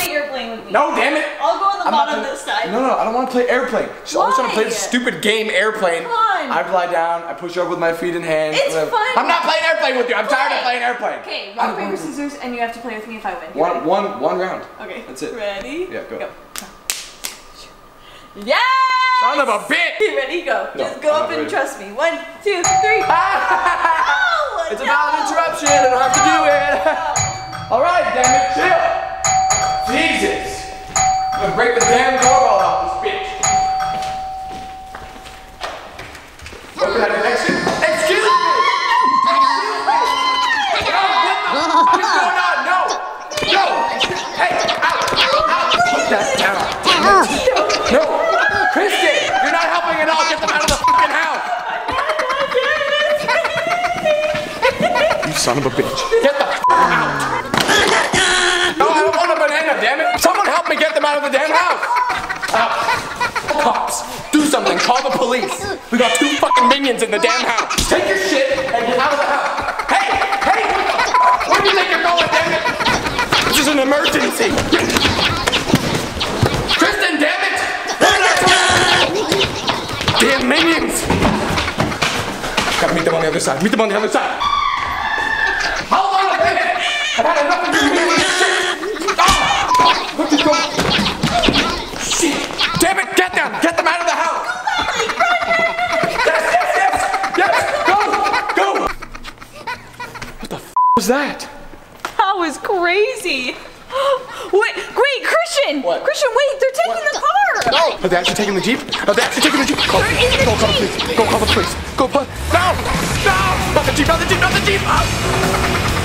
play airplane with me. No, damn it. I'll go on the bottom this time. No, no, I don't want to play airplane. She's always trying to play this stupid game airplane. Come on. I fly down, I push her up with my feet and hands. It's fun. I'm not playing airplane with you. I'm tired of playing airplane. Okay, rock, paper, scissors, and you have to play with me if I win. One round. Okay. That's it. Ready? Yeah, go. Yeah! Son of a bitch! Ready, go. No, just go up and trust me. 1, 2, 3. Ah! No, it's a valid interruption. I don't have to do it. No. All right, damn it. Chill. Jesus. I'm going to break the damn doorbell off this bitch. Open that connection. Excuse me. No, what is going on? No. No. Hey, out. Out. Put that down. No. No. Kristen, you're not helping at all. Get them out of the fucking house. You son of a bitch. Get the fuck out. No, I don't want a banana, damn it. Someone help me get them out of the damn house. Cops, do something. Call the police. We got 2 fucking minions in the damn house. Take your shit and get out of the house. Hey, hey, where do you think you're going, damn it? This is an emergency. Kristen, damn it. Damn minions! Gotta meet them on the other side. Meet them on the other side. Hold on a minute! I've had enough of you doing this shit! Ah! Look at them! Shit! Damn it! Get them! Get them out of the house! Yes! Yes! Yes! Yes! Go! Go! What the f was that? That was crazy! Wait! Wait! Christian! What? Christian, wait! They're taking the car! No! Are they actually taking the Jeep? Are they actually taking the Jeep? Call the police. Go call the police. Go call the police. Go call the police. No! No! Not the Jeep! Not the Jeep! Not the Jeep! Up!